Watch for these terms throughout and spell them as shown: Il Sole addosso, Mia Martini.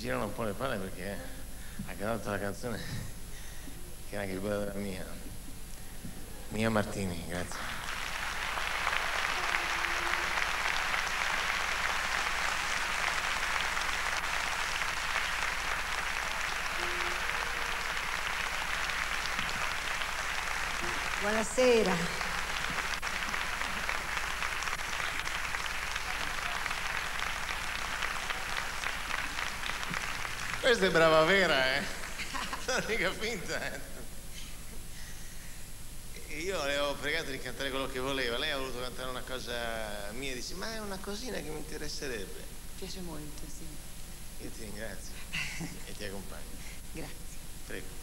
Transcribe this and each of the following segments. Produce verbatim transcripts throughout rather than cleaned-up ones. girano un po' le palle perché ha cantato la canzone che era anche il bello della Mia. Mia Martini, grazie. Buonasera. Questa è brava vera, eh? Non è mica finta, eh? Io le ho pregato di cantare quello che voleva, lei ha voluto cantare una cosa mia, dice, ma è una cosina che mi interesserebbe. Mi piace molto, sì. Io ti ringrazio e ti accompagno. Grazie. Prego.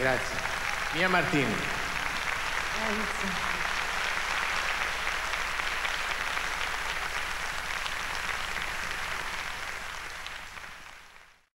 Grazie. Mia Martini. Grazie.